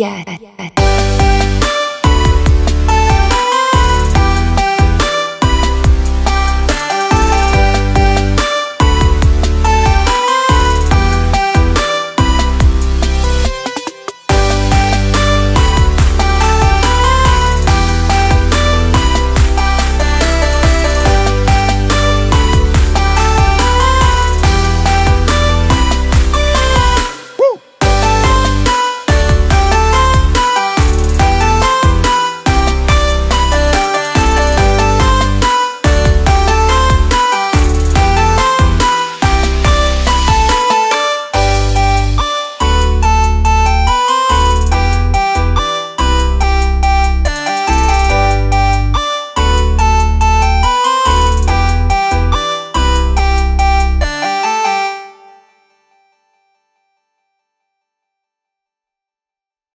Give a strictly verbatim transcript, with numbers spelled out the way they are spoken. yeah.